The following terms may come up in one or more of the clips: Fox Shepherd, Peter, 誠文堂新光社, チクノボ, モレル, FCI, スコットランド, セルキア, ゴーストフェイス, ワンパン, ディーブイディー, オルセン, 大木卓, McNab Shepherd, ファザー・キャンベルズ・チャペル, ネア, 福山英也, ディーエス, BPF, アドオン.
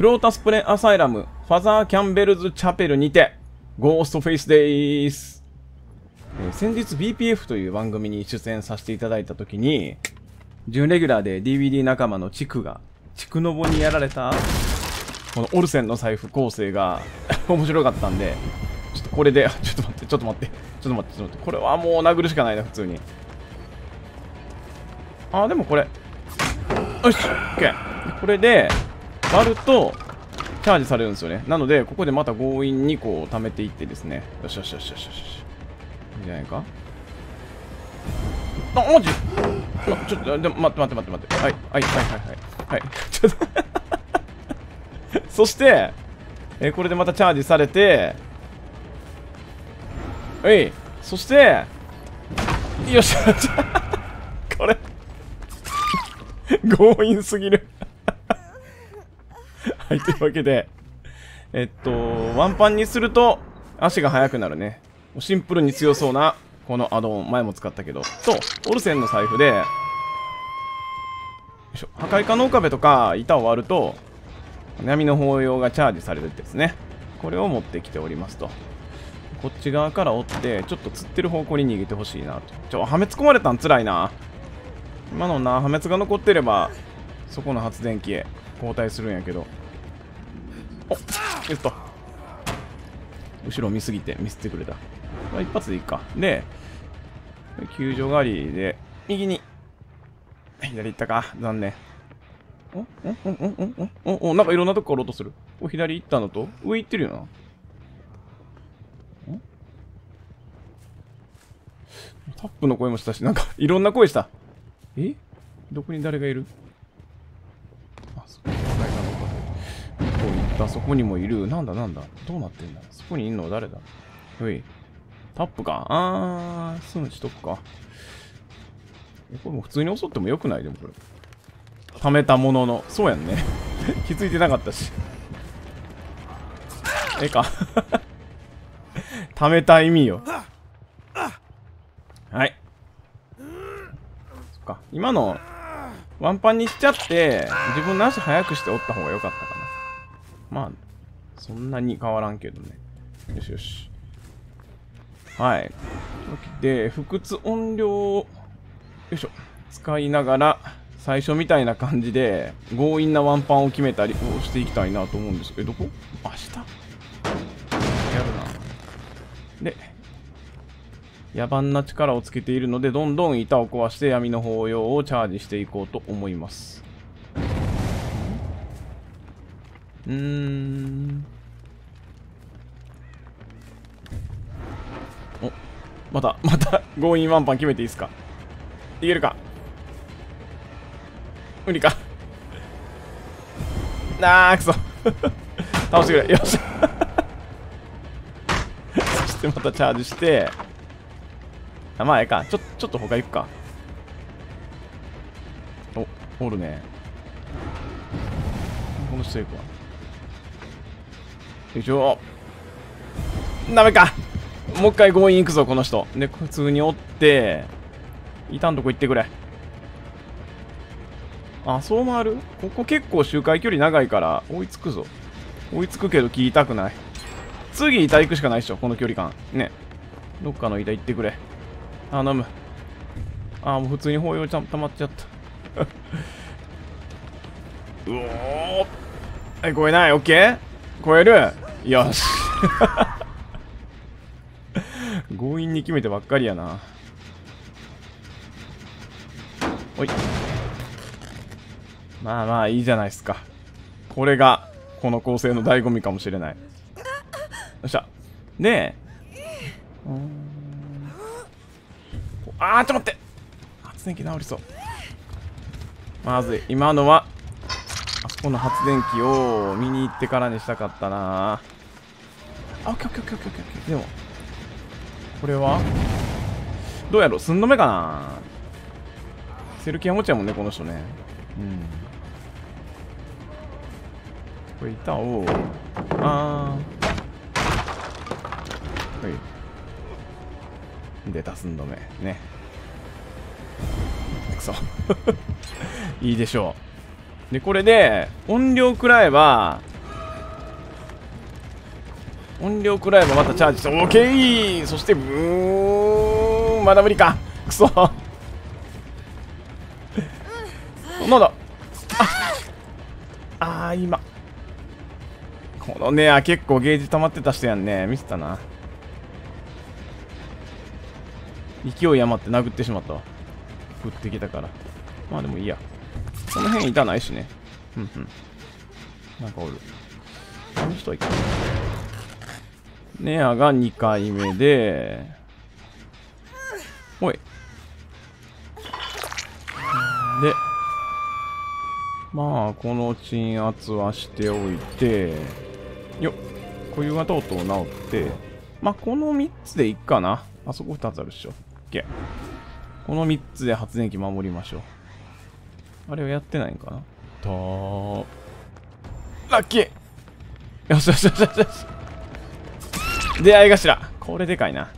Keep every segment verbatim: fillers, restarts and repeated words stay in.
クロータスプレアサイラム、ファザー・キャンベルズ・チャペルにて、ゴーストフェイスでーす。えー、先日 ビーピーエフ という番組に出演させていただいたときに、準レギュラーで ディーブイディー 仲間のチクが、チクノボにやられた、このオルセンの財布構成が面白かったんで、ちょっとこれで、ちょっと待って、ちょっと待って、ちょっと待って、ちょっと待って、これはもう殴るしかないな、普通に。あ、でもこれ。よし、OK。これで、割ると、チャージされるんですよね。なので、ここでまた強引にこう、貯めていってですね。よしよしよしよしよし。いいんじゃないか。あ、マジ？ちょっと、でも、待って待って待って待って。はい、はい、はい、はい、はい。はい。ちょっと。そして、え、これでまたチャージされて、はい。そして、よっしゃ、これ。強引すぎる。はい、というわけで、えっと、ワンパンにすると、足が速くなるね。シンプルに強そうな、このアドオン、前も使ったけど、と、オルセンの財布で、よいしょ、破壊可能壁とか、板を割ると、闇の包容がチャージされるってですね。これを持ってきておりますと。こっち側から折って、ちょっと釣ってる方向に逃げてほしいなと。ちょ、はめ突っ込まれたん辛いな。今のな、破滅が残ってれば、そこの発電機へ交代するんやけど。おっ、えっと。後ろ見すぎて、見せてくれた。一発でいいか。で、球場狩りで、右に。左行ったか。残念。おおおおおおおなんかいろんなとこから落とする。お、左行ったのと、上行ってるよな。タップの声もしたし、なんか、いろんな声した。え？どこに誰がいる？あ、そこに誰がいるのか。こういった、そこにもいる。なんだなんだ。どうなってんだ。そこにいるのは誰だ？おい。タップか。あー、すぐしとくか。え、これも普通に襲ってもよくないでもこれ。溜めたものの。そうやんね。気づいてなかったし。ええか。溜めた意味よ。はい。今のワンパンにしちゃって自分の足速くして折った方が良かったかな。まあそんなに変わらんけどね。よしよし。はい。で不屈音量をよいしょ使いながら最初みたいな感じで強引なワンパンを決めたりをしていきたいなと思うんですけど、どこ？あ、下やるな。で野蛮な力をつけているので、どんどん板を壊して闇の包容をチャージしていこうと思います。うーん。お、また、また、強引ワンパン決めていいですか？いけるか？無理か？なあ、くそ。倒してくれ。よし。そしてまたチャージして、まあええか。ちょっと、ちょっと他行くか。お、おるね。この人行くわ。よいしょ。ダメか。もう一回強引行くぞ、この人。で、普通に折って、板んとこ行ってくれ。あ、そう回る？ここ結構周回距離長いから、追いつくぞ。追いつくけど、切りたくない。次、板行くしかないでしょ、この距離感。ね。どっかの板行ってくれ。あ、飲む。あ、もう普通に包容ちゃん溜まっちゃった。うおー。はい、超えない。オッケー？超える？よし。強引に決めてばっかりやな。おい。まあまあ、いいじゃないですか。これが、この構成の醍醐味かもしれない。よっしゃ。で、あー、ちょっと待って。発電機直りそう。まずい。今のは、あそこの発電機を見に行ってからにしたかったな。あ、オッケーオッケーオッケーオッケーオッケー。でも、これはどうやろう、寸止めかな。セルキア持ちやもんね、この人ね。うん。これ板を、あー。はい。出た、寸止めね。くそいいでしょう。でこれで音量くらいは音量くらいはまたチャージして OK。 そしてブーン、まだ無理か、クソなんだ、ああー、今このね、あ、結構ゲージ溜まってた人やんね、見せたな、勢い余って殴ってしまったわ、振ってきたから。まあでもいいや、この辺いたないしね。うんうん、なんかおる、あの人はいかない。ネアがにかいめで、おいで、まあこの鎮圧はしておいてよっ、固有がとうとう治って、まあこのみっつでいっかな。あそこふたつあるっしょ。 OK、 このみっつで発電機守りましょう。あれはやってないんかな。とラッキー、よしよしよしよし、出会い頭、これでかいな。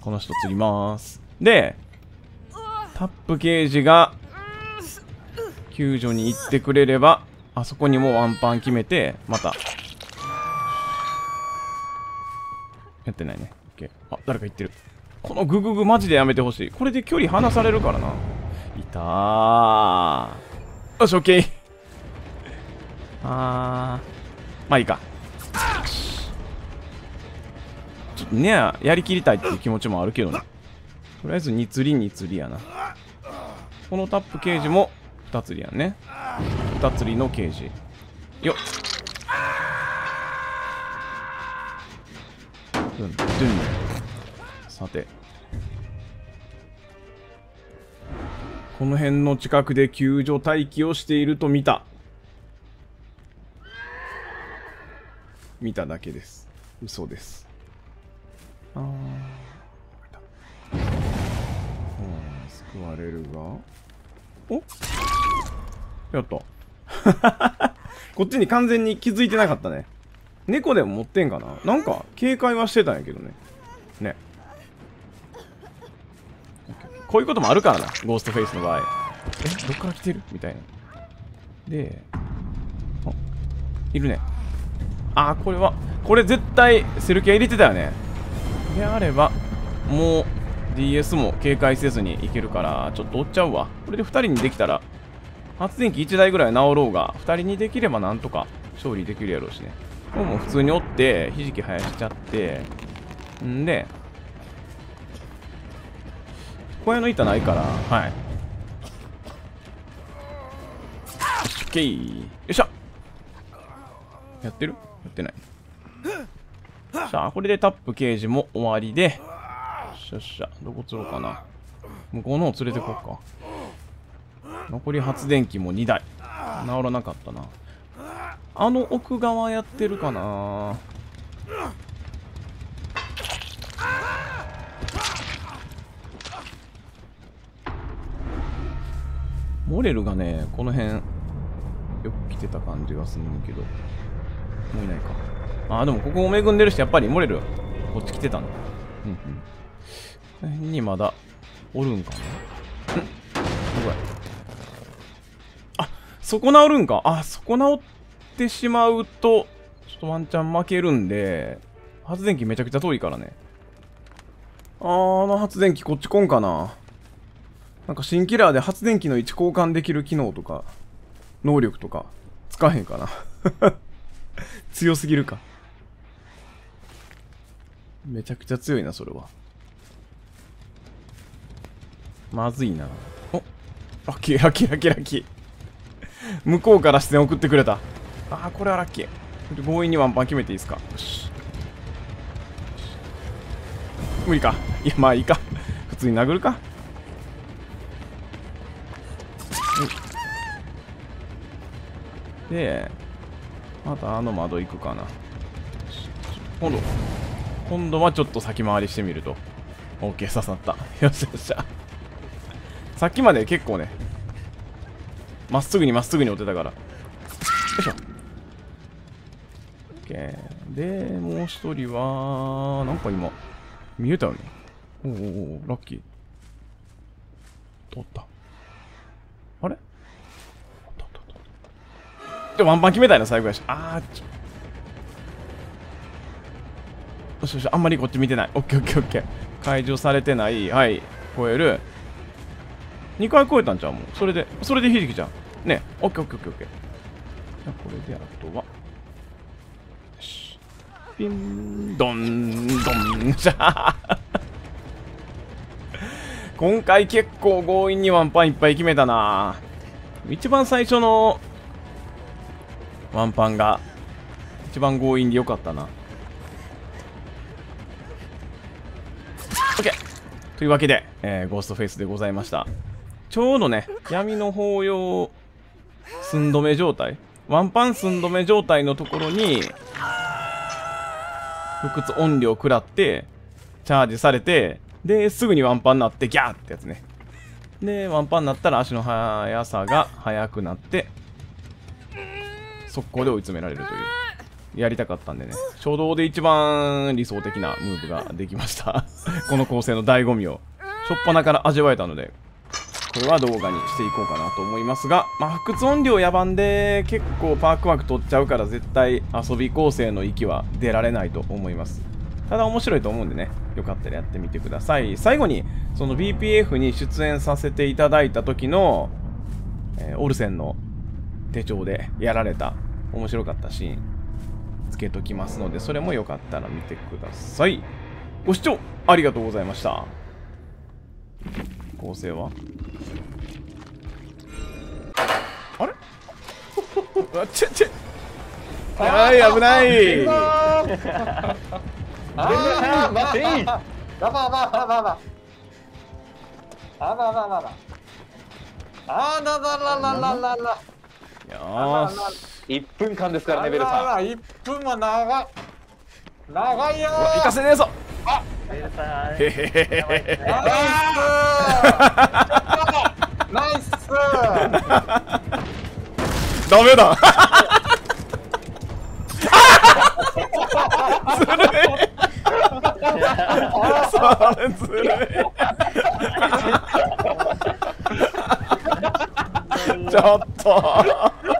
この人釣りまーす。でタップゲージが救助に行ってくれれば、あそこにもうワンパン決めて、またやってないね。オッケー、あ、誰か行ってる。このグググマジでやめてほしい。これで距離離されるからな。いたー。よし、オッケー。あー。まあいいか。ちょっとね、やりきりたいっていう気持ちもあるけどね。とりあえずに釣りに釣りやな。このタップケージもふた釣りやんね。ふた釣りのケージ。よっ。ドゥンドゥン。さてこの辺の近くで救助待機をしていると見た見ただけです。嘘です。ああ、救われるが、おやった。こっちに完全に気づいてなかったね。猫でも持ってんかな。なんか警戒はしてたんやけどね。ね、こういうこともあるからな、ゴーストフェイスの場合。え、どっから来てるみたいな。で、あ、いるね。あー、これはこれ絶対セルケア入れてたよね。であればもう ディーエス も警戒せずにいけるから、ちょっと追っちゃうわ。これでふたりにできたら、発電機いちだいぐらい直ろうがふたりにできればなんとか勝利できるやろうしね。もう普通に折ってひじき生やしちゃって、んで小屋の板ないから、はい、オッケー、よっしゃ、やってるやってない。さあこれでタップケージも終わりで、よっしゃよっしゃ、どこ釣ろうかな。向こうの方連れてこっか。残り発電機もにだい、直らなかったな。あの奥側やってるかな。モレルがね、この辺よく来てた感じがするんだけど、もういないか。ああ、でもここを恵んでるし、やっぱりモレルこっち来てたんだ。うんうん、この辺にまだおるんかな。ん、すごい、あ、そこ直るんか。あ、そこ直ってってしまうとちょっとワンチャン負けるんで、発電機めちゃくちゃ遠いからね。あー、あの発電機こっち来んかな。なんか新キラーで発電機の位置交換できる機能とか能力とか使えへんかな。強すぎるか、めちゃくちゃ強いなそれは。まずいな。お、ラッキーラッキーラッキーラッキー。向こうから視線送ってくれた。ああ、これはラッキー。強引にワンパン決めていいですか。よし、無理か。いや、まあいいか。普通に殴るか。でまたあの窓行くかな。今度今度はちょっと先回りしてみると OK、 刺さった。よしよっしゃ。さっきまで結構ね、まっすぐにまっすぐに追ってたから。よいしょ、で、もう一人は、なんか今、見えたよね。おお、ラッキー。通った。あれでワンパン決めたいな、最後やし。あー、ちょよしよし、あんまりこっち見てない。オッケーオッケーオッケー。解除されてない。はい。超える。にかい超えたんちゃうもん。それで、それでひじきちゃん。ね。オッケーオッケーオッケーオッケー。じゃこれで、あとは。よし。ピン、ドン、ドン。じゃあ。今回結構強引にワンパンいっぱい決めたな。一番最初のワンパンが一番強引でよかったな。OK というわけで、えー、ゴーストフェイスでございました。ちょうどね、闇の抱擁寸止め状態、ワンパン寸止め状態のところに不屈音量食らってチャージされて、ですぐにワンパンになってギャーってやつね。でワンパンになったら足の速さが速くなって速攻で追い詰められるというやりたかったんでね、初動で一番理想的なムーブができましたこの構成の醍醐味を初っ端から味わえたので、これは動画にしていこうかなと思いますが、まあ、不屈音量野蛮で結構パークワーク取っちゃうから絶対遊び構成の域は出られないと思います。ただ面白いと思うんでね、よかったらやってみてください。最後にその ビーピーエフ に出演させていただいた時の、えー、オルセンの手帳でやられた面白かったシーンつけときますので、それもよかったら見てください。ご視聴ありがとうございました。構成はあれあちょちょはい危ない。ああ待っていい。ババババババあばばばばあららららららよしいっぷんかんですからね、ベルさん。いっぷんも長い。長いよー。行かせねえぞ。あっ、ベルさん。へへへへ。ナイスー。ダメだ。ずるい。ずるい。ちょっと。